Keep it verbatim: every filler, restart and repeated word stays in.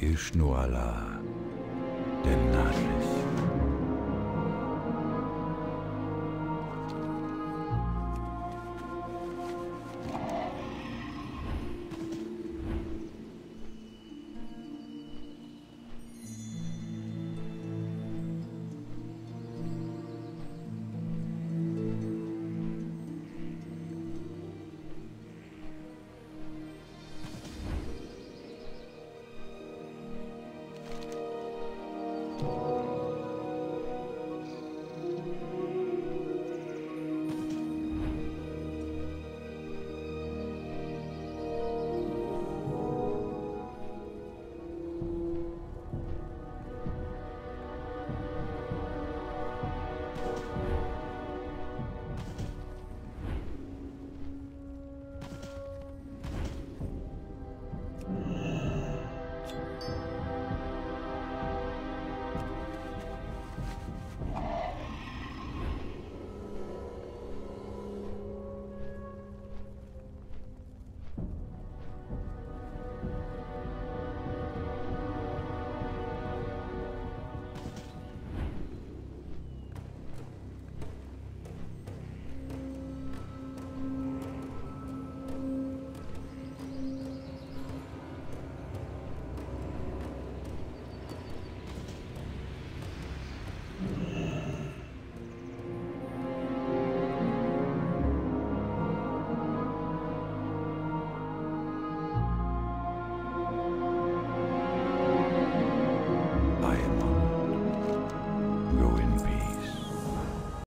Ishnu Allah, den Nazis.